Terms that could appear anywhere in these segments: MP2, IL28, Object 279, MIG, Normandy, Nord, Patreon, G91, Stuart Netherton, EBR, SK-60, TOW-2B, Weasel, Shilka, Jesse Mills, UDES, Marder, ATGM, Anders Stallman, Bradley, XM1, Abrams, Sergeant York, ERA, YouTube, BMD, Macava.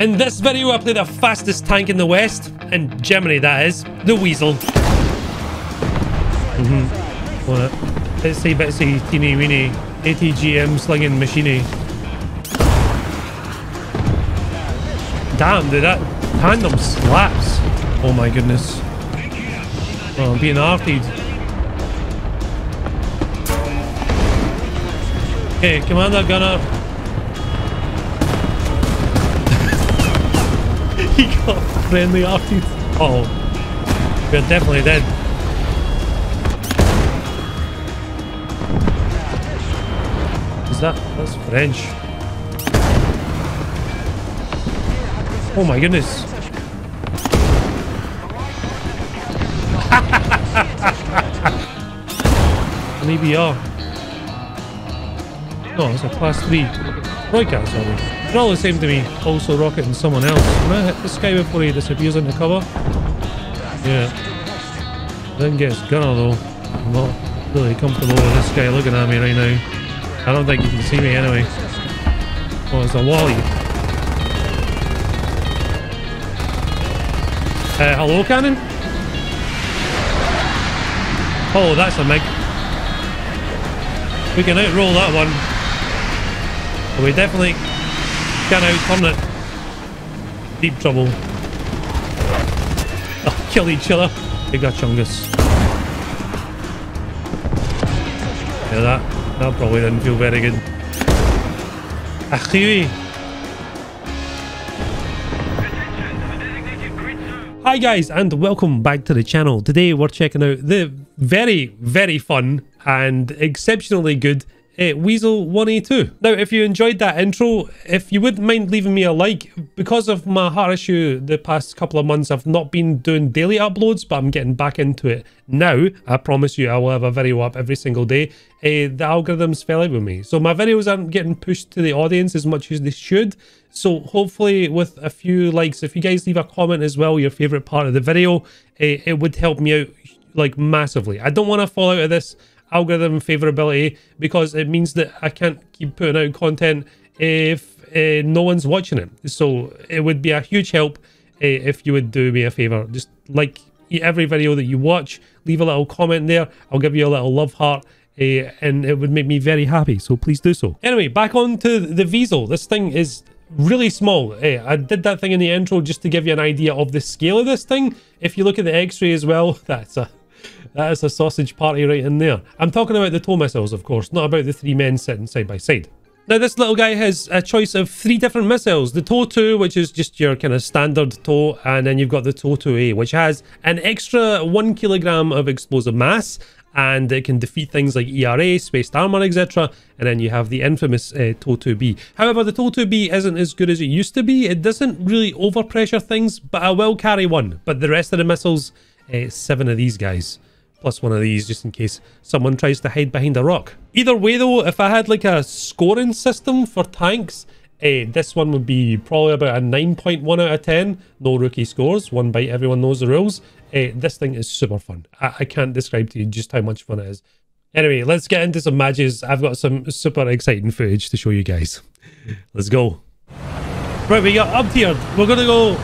In this video, I play the fastest tank in the West, in Germany that is, the Weasel. What? Bitsy bitsy teeny weeny ATGM slinging machiney. Damn, dude, that tandem slaps. Oh my goodness. Oh, I'm being artied. Okay, Commander Gunner. He got friendly after. Oh, we're definitely dead. Is that? That's French. Oh my goodness. An EBR. No, it's a class 3. Troika, sorry. They're all the same to me. Also rocket and someone else. I'm gonna hit this guy before he disappears into cover. Yeah. Didn't get his gunner though. I'm not really comfortable with this guy looking at me right now. I don't think you can see me anyway. Oh, it's a Wally. Hello, cannon? Oh, that's a MIG. We can outroll that one. But we definitely... can outturn it. Deep trouble. They'll kill each other. Big a chungus. Yeah, that probably didn't feel very good. Achiri. Hi guys and welcome back to the channel. Today we're checking out the very fun and exceptionally good Weasel 1A2. Now, if you enjoyed that intro, if you wouldn't mind leaving me a like, because of my heart issue the past couple of months, I've not been doing daily uploads, but I'm getting back into it now. I promise you I will have a video up every single day. The algorithms fell out with me, so my videos aren't getting pushed to the audience as much as they should. So hopefully with a few likes, if you guys leave a comment as well, your favorite part of the video, it would help me out like massively. I don't want to fall out of this algorithm favorability, because it means that I can't keep putting out content if no one's watching it. So it would be a huge help if you would do me a favor, just like every video that you watch, leave a little comment there. I'll give you a little love heart, and it would make me very happy, so please do so. Anyway, back on to the Weasel. This thing is really small. I did that thing in the intro just to give you an idea of the scale of this thing. If you look at the x-ray as well, that is a sausage party right in there. I'm talking about the TOW missiles, of course, not about the three men sitting side by side. Now, this little guy has a choice of three different missiles. The TOW-2, which is just your kind of standard TOW, and then you've got the TOW-2A, which has an extra 1 kilogram of explosive mass, and it can defeat things like ERA, spaced armor, etc. And then you have the infamous TOW-2B. However, the TOW-2B isn't as good as it used to be. It doesn't really overpressure things, but I will carry one. But the rest of the missiles, 7 of these guys. Plus one of these, just in case someone tries to hide behind a rock. Either way though, if I had like a scoring system for tanks, this one would be probably about a 9.1 out of 10. No rookie scores, one bite, everyone knows the rules. This thing is super fun. I can't describe to you just how much fun it is. Anyway, let's get into some matches. I've got some super exciting footage to show you guys. Let's go. Right, we got up tiered. We're gonna go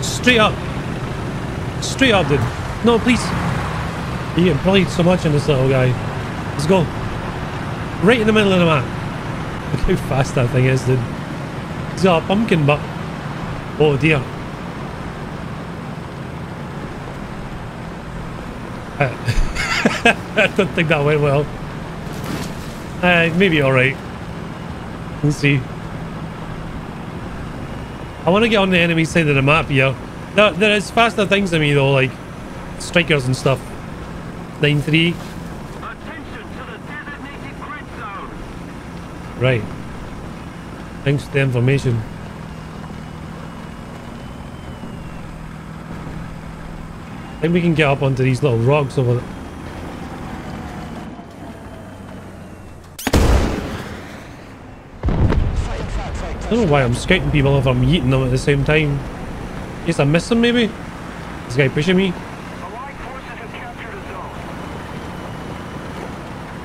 straight up. Straight up, dude. No, please. You get bullied so much in this little guy. Let's go. Right in the middle of the map. Look how fast that thing is, dude. He's got a pumpkin butt. Oh dear. I don't think that went well. Maybe alright. We'll see. I want to get on the enemy side of the map here. There is faster things than me though, like strikers and stuff. 9-3. Right. Thanks for the information. I think we can get up onto these little rocks over there. I don't know why I'm scouting people if I'm yeeting them at the same time. I guess I miss them maybe? This guy pushing me?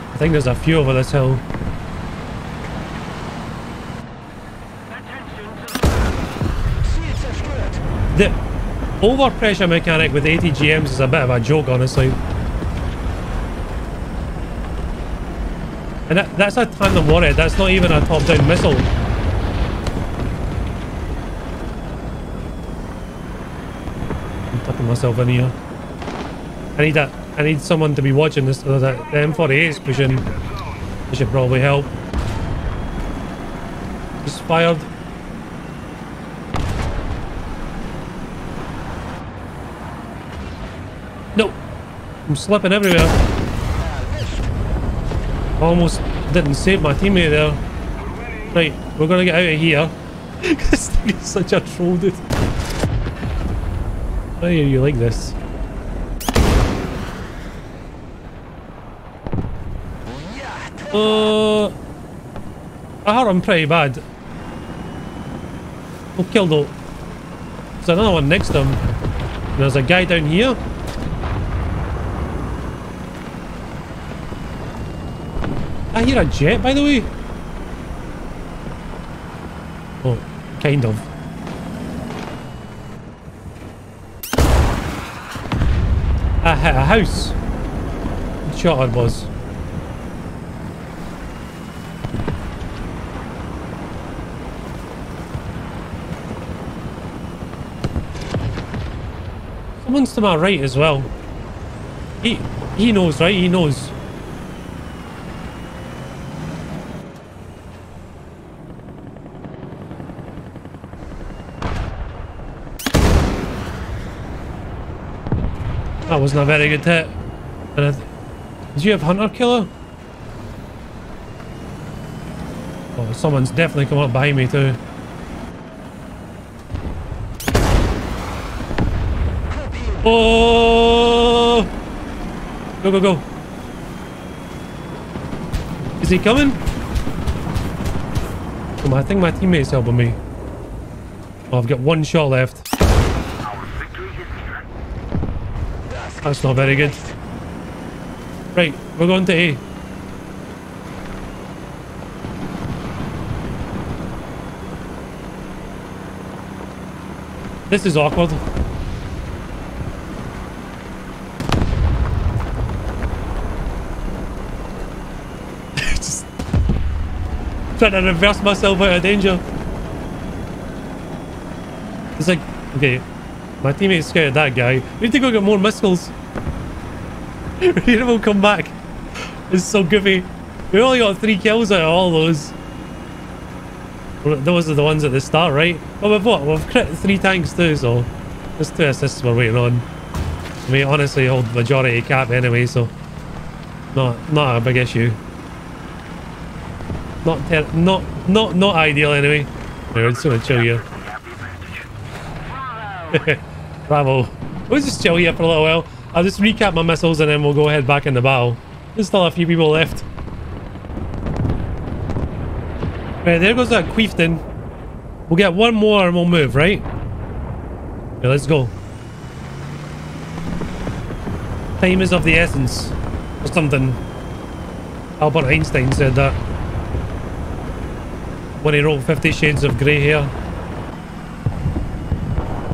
I think there's a few over this hill. The overpressure mechanic with ATGMs is a bit of a joke, honestly. And that's a tandem warhead, that's not even a top-down missile. I'm tucking myself in here. I need someone to be watching this. The M48 is pushing. This should probably help. Just fired. No! I'm slipping everywhere. Almost didn't save my teammate there. Right, we're gonna get out of here. This thing is such a troll, dude. Why are you like this? I hurt him pretty bad. We'll kill though. There's another one next to him. And there's a guy down here. I hear a jet, by the way. Oh, kind of. I hit a house. Good shot it was. Someone's to my right as well. He knows, right? He knows. That wasn't a very good hit. Did you have Hunter Killer? Oh, someone's definitely come up behind me too. Oh! Go, go, go. Is he coming? Oh, I think my teammate's helping me. Oh, I've got one shot left. That's not very good. Right, we're going to A. This is awkward. Trying to reverse myself out of danger. It's like, okay, my teammate's scared of that guy. We need to go get more missiles. Rita will come back. It's so goofy. We only got 3 kills out of all those. Those are the ones at the start, right? Well, we've what? We've crit 3 tanks too, so there's 2 assists we're waiting on. I mean, honestly, hold majority cap anyway, so not a big issue. Not ideal anyway. Anyway, I'm just gonna chill here. Bravo. We'll just chill here for a little while. I'll just recap my missiles and then we'll go ahead back in the battle. There's still a few people left. Right, there goes that Queefton. We'll get one more and we'll move, right? Okay, let's go. Time is of the essence. Or something. Albert Einstein said that. When he wrote 50 Shades of Grey here.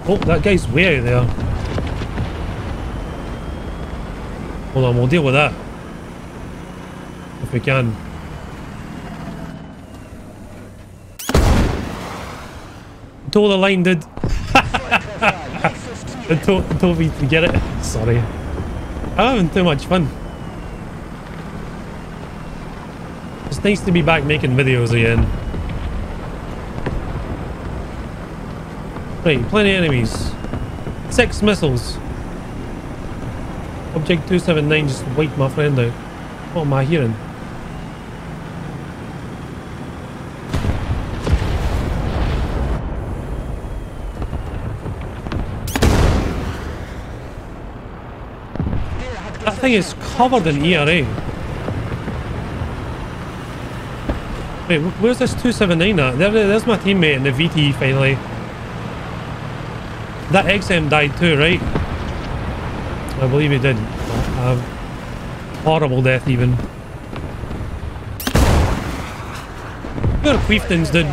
Oh, that guy's way out there. Hold on, we'll deal with that. If we can. Toe the line, dude. Toe me to get it. Sorry. I'm having too much fun. It's nice to be back making videos again. Right, plenty of enemies. 6 missiles. Object 279 just wiped my friend out. What am I hearing? That thing is covered in ERA. Wait, where's this 279 at? There's my teammate in the VT finally. That XM died too, right? I believe he did. Horrible death, even. We're Queeftons, dude.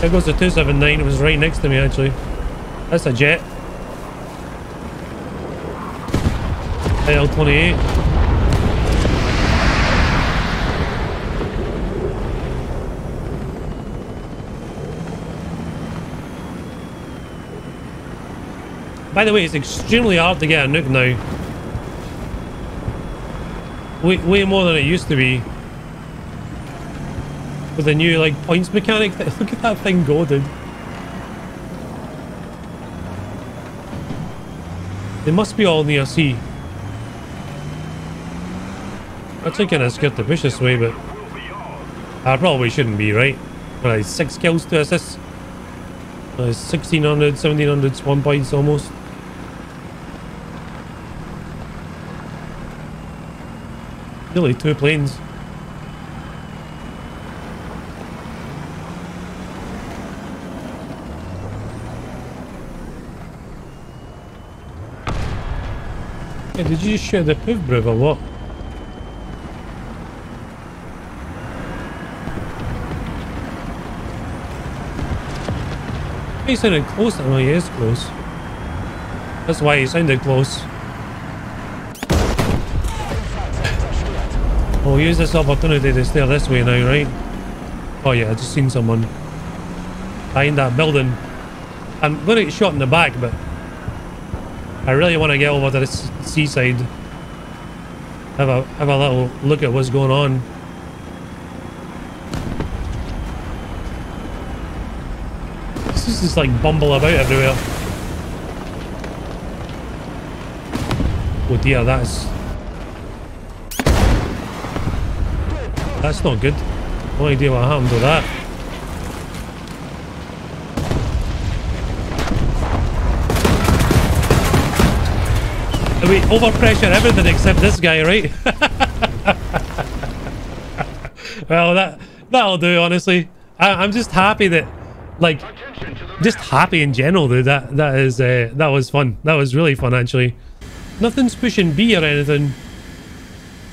There goes the 279. It was right next to me, actually. That's a jet. IL28. By the way, it's extremely hard to get a nuke now. Way more than it used to be. With the new, like, points mechanic. Look at that thing go, dude. They must be all near sea. I think I'd skirt the bush this way, but I probably shouldn't be, right? Right, 6 kills to assist. 1600, 1700 spawn points almost. Really, 2 planes. Hey, did you just shoot the poof brew or what? He sounded close. I know he is close. That's why he sounded close. We'll use this opportunity to steer this way now, right? Oh yeah, I just seen someone behind that building. I'm gonna get shot in the back, but I really want to get over to the seaside. Have a little look at what's going on. Just like bumble about everywhere. Oh dear, that's not good. No idea what happened to that. We overpressure everything except this guy, right? Well, that'll do. Honestly, I'm just happy that, like, just happy in general, dude. That was fun. That was really fun, actually. Nothing's pushing B or anything.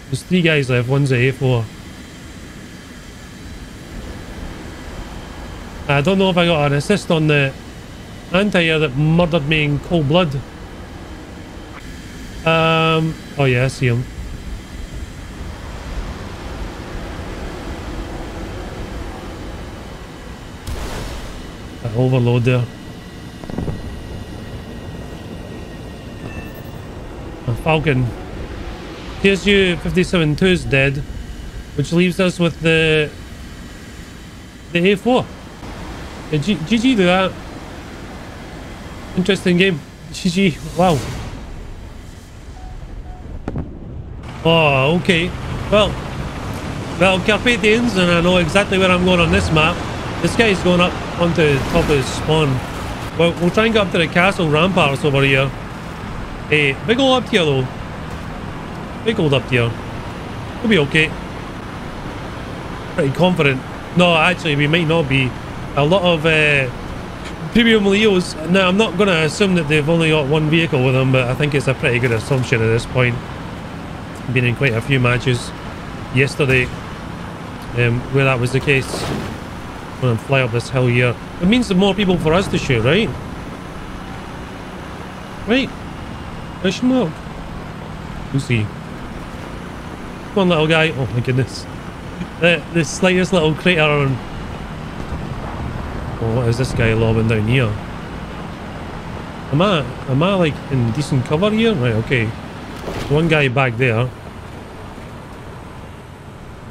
There's 3 guys left. One's at A4. I don't know if I got an assist on the anti-air that murdered me in cold blood. Oh yeah, I see him. Overload there. A Falcon. TSU-57-2 is dead, which leaves us with the A4. Yeah, GG to that. Interesting game. GG. Wow. Oh, okay. Well, carpe diems, and I know exactly where I'm going on this map. This guy's going up onto the top of his spawn. Well, we'll try and get up to the castle ramparts over here. Hey, big old up here though. Big old up here. We'll be okay. Pretty confident. No, actually, we might not be. A lot of premium Leos. Now, I'm not going to assume that they've only got one vehicle with them, but I think it's a pretty good assumption at this point. Been in quite a few matches yesterday where that was the case. I'm gonna fly up this hill here. It means the more people for us to shoot, right? Right? There's no. We'll see. Come on, little guy. Oh my goodness. The slightest little crater on. Oh, what is this guy lobbing down here? Am I like in decent cover here? Right, okay. One guy back there.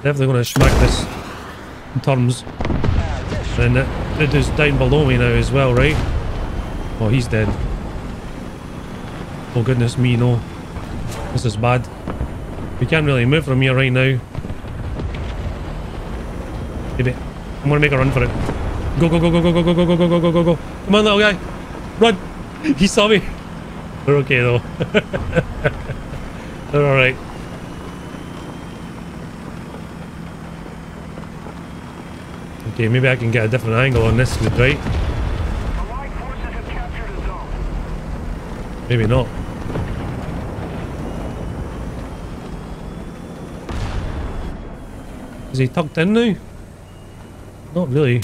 Definitely gonna smack this in terms. And it is down below me now as well, right? Oh, he's dead. Oh, goodness me, no. This is bad. We can't really move from here right now. Maybe. I'm going to make a run for it. Go, go, go, go, go, go, go, go, go, go, go, go, go. Come on, little guy. Run. He saw me. They're okay, though. They're alright. Okay, maybe I can get a different angle on this dude, right? Allied forces have captured a zone. Maybe not. Is he tucked in now? Not really.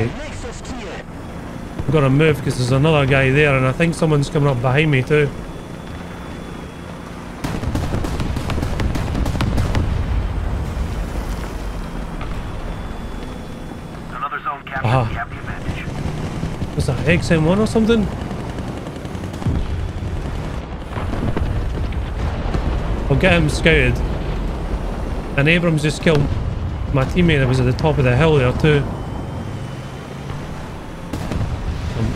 Okay. I've got to move because there's another guy there, and I think someone's coming up behind me too. Another zone captain. Ah. Was that XM1 or something? I'll get him scouted. And Abrams just killed my teammate that was at the top of the hill there too. I'm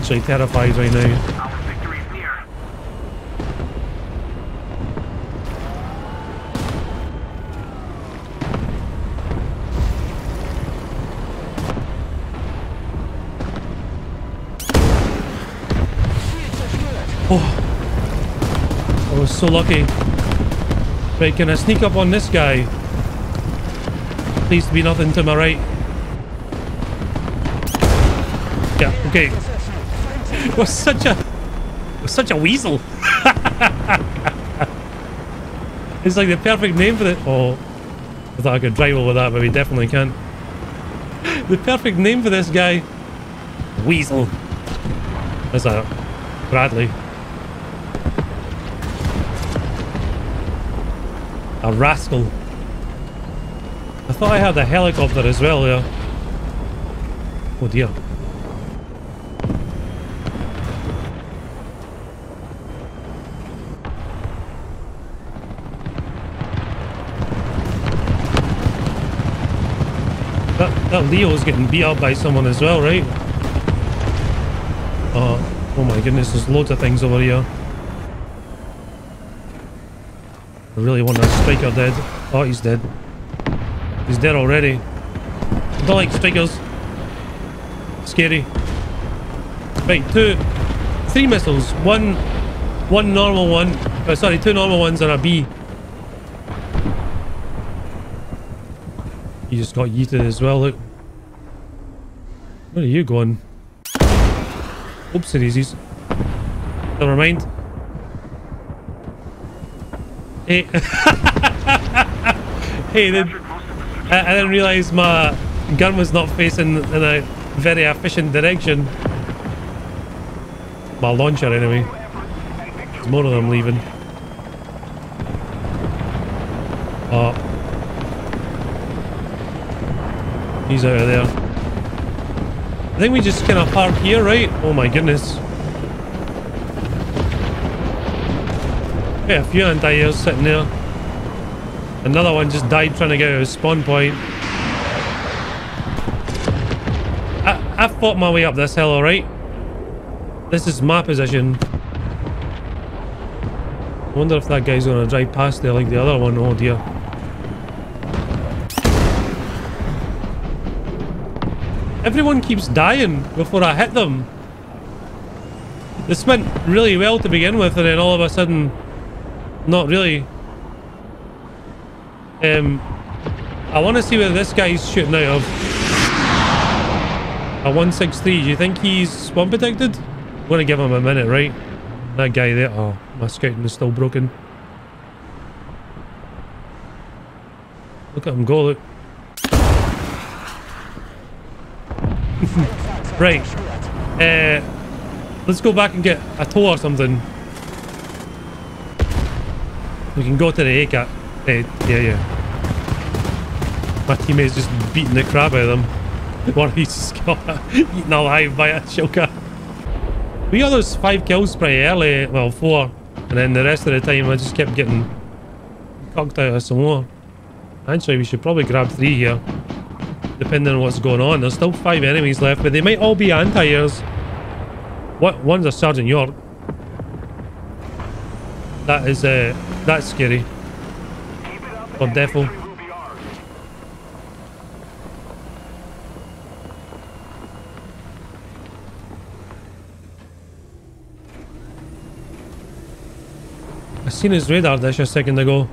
actually terrified right now. Our victory is near. Oh, I was so lucky. Right, can I sneak up on this guy? Please be nothing to my right. Yeah, okay. Was such a weasel. It's like the perfect name for the... Oh, I thought I could drive over that, but we definitely can't. The perfect name for this guy. Weasel. That's that. Bradley. A rascal. I thought I had a helicopter as well there. Oh dear. That Leo's getting beat up by someone as well, right? Oh my goodness, there's loads of things over here. I really want that striker dead. Oh, he's dead. He's dead already. I don't like strikers. Scary. Right, 2, 3 missiles. One normal one. Oh, sorry, 2 normal ones and a B. He just got yeeted as well, look. Where are you going? Oops, daisies. Never mind. Hey, hey, I didn't realize my gun was not facing in a very efficient direction. My launcher, anyway. There's more of them leaving. Oh. He's out of there. I think we just kind of park here, right? Oh my goodness. Yeah, a few anti-airs sitting there. Another one just died trying to get out of his spawn point. I fought my way up this hill, alright? This is my position. I wonder if that guy's gonna drive past there like the other one. Oh dear. Everyone keeps dying before I hit them. This went really well to begin with, and then all of a sudden... Not really. I want to see where this guy's shooting out of. A 163. Do you think he's spawn protected? I'm gonna give him a minute, right? That guy there. Oh, my scouting is still broken. Look at him go, look. Right. Let's go back and get a tow or something. We can go to the ACAT. Yeah. My teammate's just beating the crap out of them. Or he's got eaten alive by a Shilka. We got those 5 kills pretty early. Well, 4. And then the rest of the time I just kept getting cocked out of some more. Actually, we should probably grab 3 here. Depending on what's going on. There's still 5 enemies left, but they might all be anti-airs. One's a Sergeant York. That is a... That's scary. Or Defo. I seen his radar dish a second ago.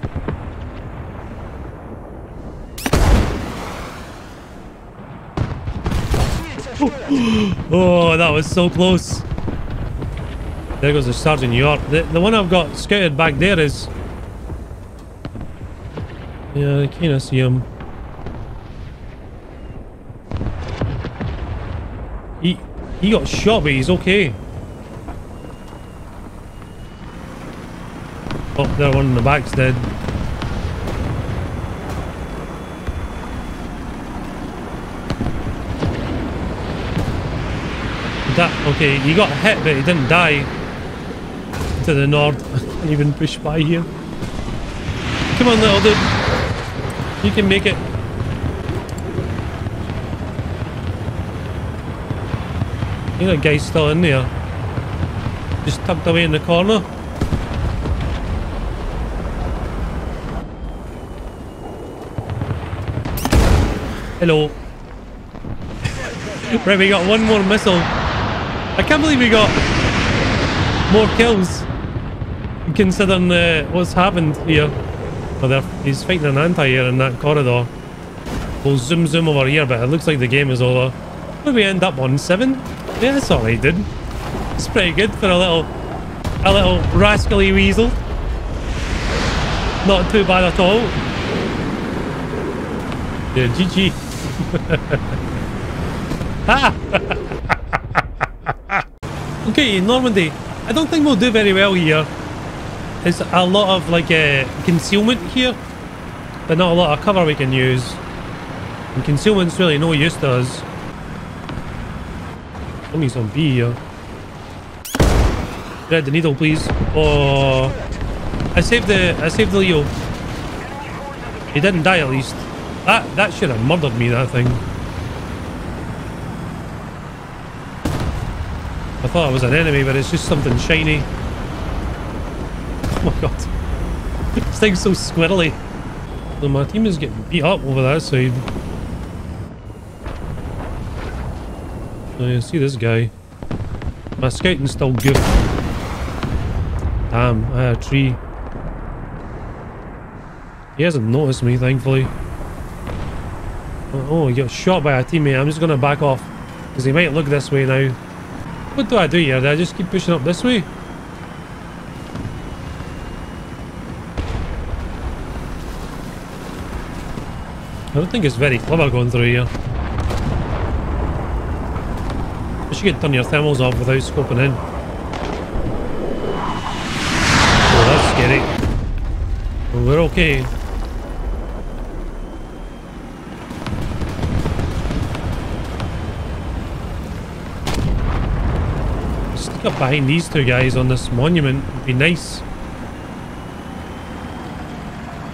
Oh, that was so close. There goes the Sergeant York. The one I've got scouted back there is... Yeah, I kinda see him. He got shot, but he's okay. Oh, there, one in the back's dead. Okay, he got hit, but he didn't die. To the Nord. I can't even push by here. Come on, little dude. You can make it. You know, guy's still in there. Just tucked away in the corner. Hello. Right, we got one more missile. I can't believe we got more kills considering what's happened here. Oh, he's fighting an anti-air in that corridor. We'll zoom over here, but it looks like the game is over. What did we end up on? 7? Yeah, that's alright, dude. It's pretty good for a little rascally weasel. Not too bad at all. Yeah, GG. Okay, Normandy, I don't think we'll do very well here. There's a lot of like concealment here, but not a lot of cover we can use, and concealment's really no use to us. Let me use some B here. Thread the needle, please. Oh, I saved the Leo. He didn't die at least. That should have murdered me, that thing. I thought it was an enemy, but it's just something shiny. Oh my god. This thing's so squirrely. So my team is getting beat up over that side. Oh yeah, see this guy. My scouting's still good. Damn, I had a tree. He hasn't noticed me, thankfully. Oh, he got shot by a teammate. I'm just gonna back off, because he might look this way now. What do I do here? Do I just keep pushing up this way? I don't think it's very clever going through here. I should turn your thermals off without scoping in. Oh, that's scary. Well, we're okay. Up behind these two guys on this monument would be nice.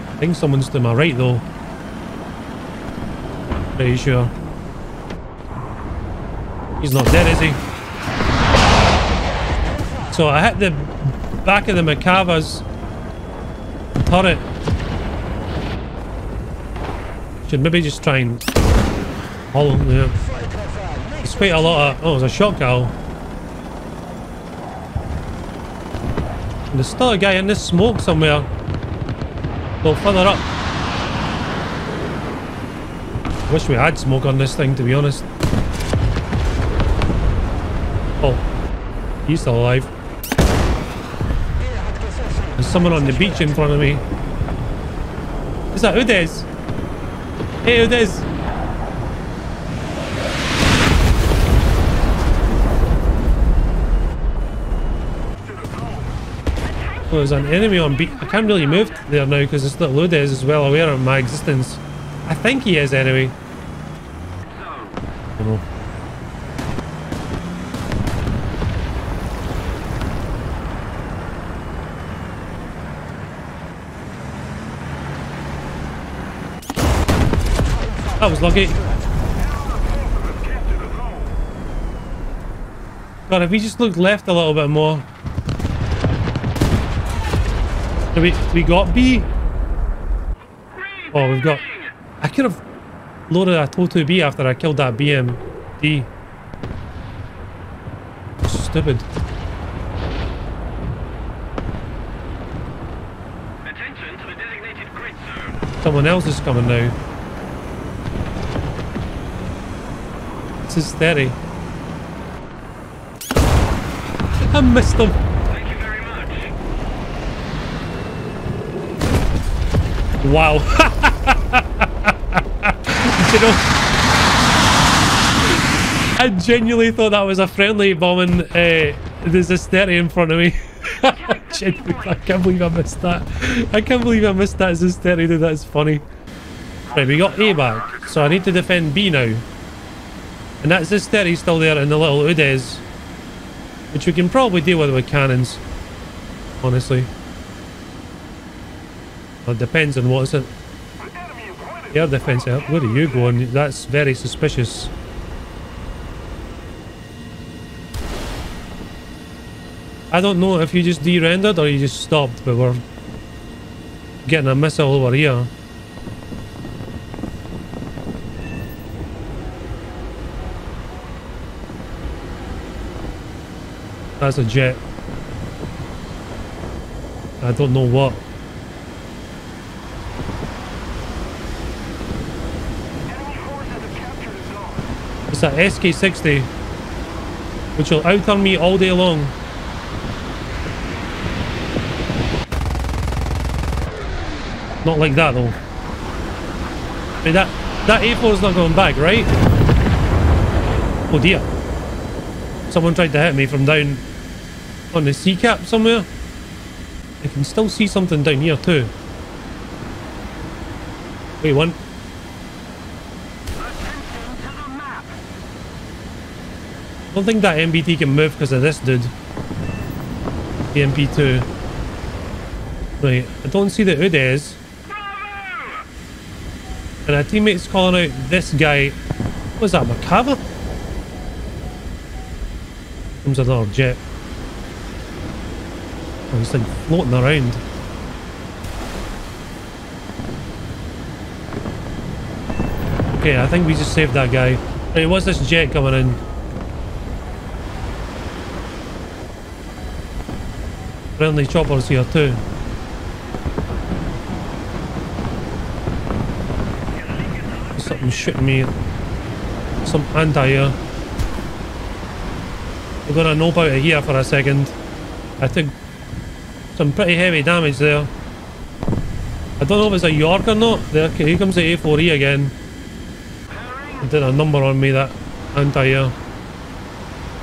I think someone's to my right though. Pretty sure. He's not dead, is he? So I hit the back of the Macava's turret. Should maybe just try and haul him there. There's quite a lot of... Oh, there's a shot cow. There's still a guy in this smoke somewhere. Go further up. Wish we had smoke on this thing, to be honest. Oh, he's still alive. There's someone on the beach in front of me. Is that UDES? Hey, UDES. Well, there's an enemy on beach. I can't really move there now because this little Ludes is well aware of my existence. I think he is anyway. I don't know. That was lucky. God, if we just looked left a little bit more. We got B. Oh, we've got... I could have loaded a TOW-2B after I killed that BMD. Stupid. Attention to the designated grid zone. Someone else is coming now. This is 30. I missed them. Wow. You know, I genuinely thought that was a friendly bombing. There's a Zesteri in front of me. I can't believe I missed that. I can't believe I missed that Zesteri, dude. That's funny. Right, we got A back, so I need to defend B now. And that's Zesteri's still there in the little UDES, which we can probably deal with cannons, honestly. Well, it depends on what's it. Air defense, where are you going? That's very suspicious. I don't know if you just de-rendered or you just stopped, but we're getting a missile over here. That's a jet. I don't know what. It's a SK-60, which will out on me all day long. Not like that though. I mean, that A4 is not going back, right? Oh dear. Someone tried to hit me from down on the sea cap somewhere. I can still see something down here too. Wait, one. I don't think that MBT can move because of this dude. The MP2. Right, I don't see the UDES. And our teammate's calling out this guy. What's that, Macava? Comes another jet. Oh, this thing floating around. Okay, I think we just saved that guy. Hey, what's this jet coming in? Friendly choppers here too. There's something shooting me. Some anti-air. We're gonna nope out of here for a second. I took some pretty heavy damage there. I don't know if it's a York or not. There, here comes the A4E again. It did a number on me, that anti-air.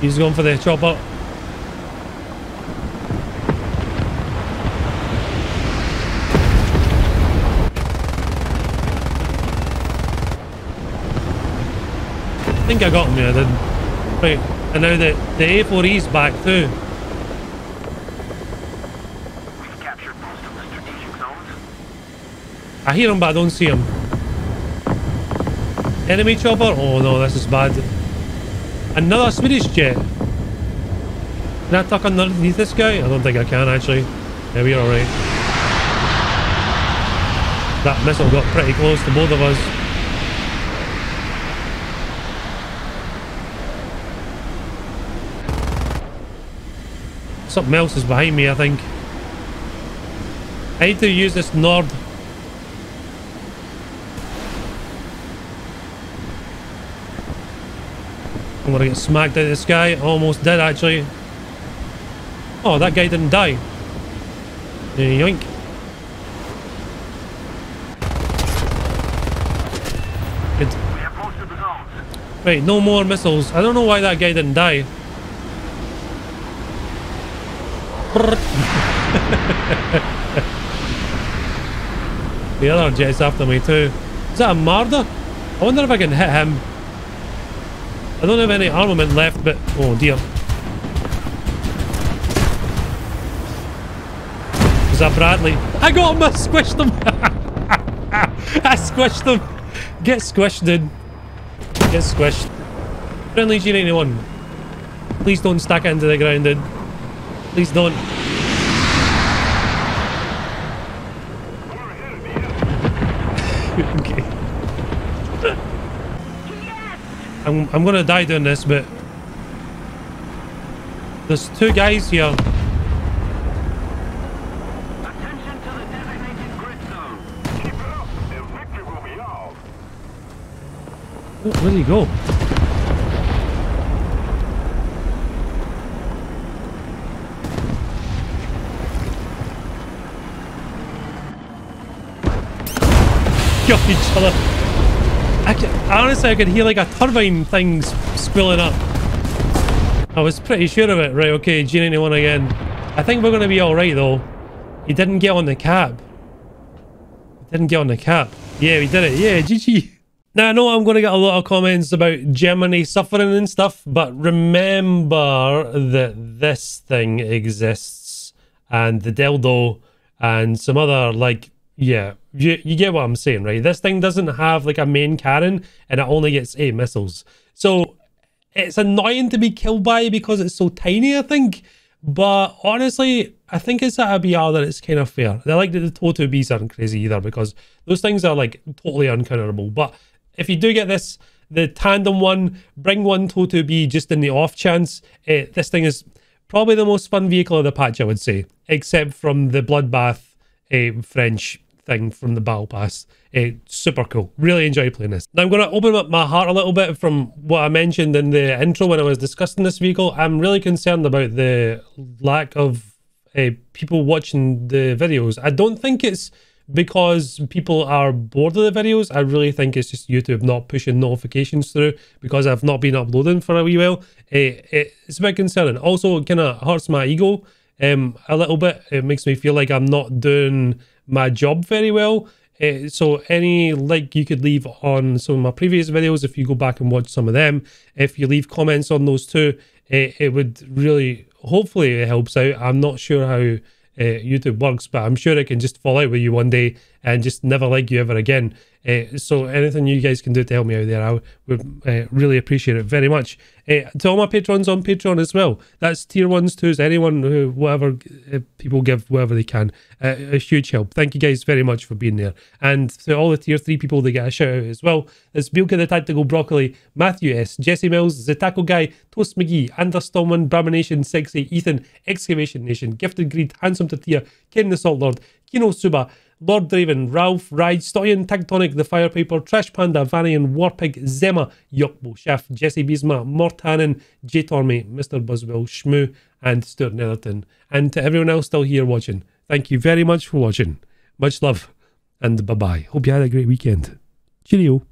He's going for the chopper. I think I got him there, I did. Right. And now the A4E's back too. We've captured most of the strategic zones. I hear him but I don't see him. Enemy chopper? Oh no, this is bad. Another Swedish jet. Can I tuck underneath this guy? I don't think I can actually. Yeah, we're alright. That missile got pretty close to both of us. Something else is behind me, I think. I need to use this Nord. I'm gonna get smacked out of the sky. Almost did, actually. Oh, that guy didn't die. Yoink. Good. Right, no more missiles. I don't know why that guy didn't die. The other jet's after me too. Is that a Marder? I wonder if I can hit him. I don't have any armament left, but oh dear. Is that Bradley? I got him! I squished him! I squished him! Get squished, dude. Get squished. Friendly G91. Please don't stack it into the ground, dude. Please don't. Okay. I'm gonna die doing this, but there's two guys here. Attention to the designated grid zone. Keep it up, and victory will be ours. Where did he go? Got each other. Honestly, I could hear like a turbine thing spilling up. I was pretty sure of it. Right, okay, G91 again. I think we're going to be alright though. He didn't get on the cab. Yeah, we did it. Yeah, GG. Now, I know I'm going to get a lot of comments about Germany suffering and stuff, but remember that this thing exists. And the dildo and some other, like, yeah, you get what I'm saying, right? This thing doesn't have like a main cannon and it only gets 8 missiles. So it's annoying to be killed by because it's so tiny, I think. But honestly, I think it's at a BR that it's kind of fair. I like that the TOW-2Bs aren't crazy either because those things are like totally uncounterable. But if you do get this, the tandem one, bring one TOW-2B just in the off chance. This thing is probably the most fun vehicle of the patch, I would say, except from the bloodbath French thing from the battle pass. Super cool. Really enjoy playing this. Now I'm going to open up my heart a little bit from what I mentioned in the intro when I was discussing this vehicle. I'm really concerned about the lack of people watching the videos. I don't think it's because people are bored of the videos. I really think it's just YouTube not pushing notifications through because I've not been uploading for a wee while. It's a bit concerning. Also, it kind of hurts my ego a little bit. It makes me feel like I'm not doing my job very well. So any like you could leave on some of my previous videos, if you go back and watch some of them, if you leave comments on those too, it would really, hopefully it helps out. I'm not sure how YouTube works, but I'm sure it can just fall out with you one day and just never like you ever again. So anything you guys can do to help me out there, I would really appreciate it very much. To all my patrons on Patreon as well, that's tier 1s, 2s, anyone who, whatever, people give whatever they can, a huge help. Thank you guys very much for being there. And to all the tier 3 people, they get a shout out as well. It's Bilka the Tactical Broccoli, Matthew S, Jesse Mills, The Taco Guy, Toast McGee, Anders Stallman, Bramination, Sexy, Ethan, Excavation Nation, Gifted Greed, Handsome Tatia, Ken the Salt Lord, Kino Suba, Lord Draven, Ralph, Ride, Stoyan, Tectonic, The Fire Piper, Trash Panda, Varian, Warpig, Zema, Yokbo, Chef, Jesse Bisma, Mortanen, J. Tormey, Mr. Buzzwell, Shmoo, and Stuart Netherton. And to everyone else still here watching, thank you very much for watching. Much love and bye-bye. Hope you had a great weekend. Cheerio.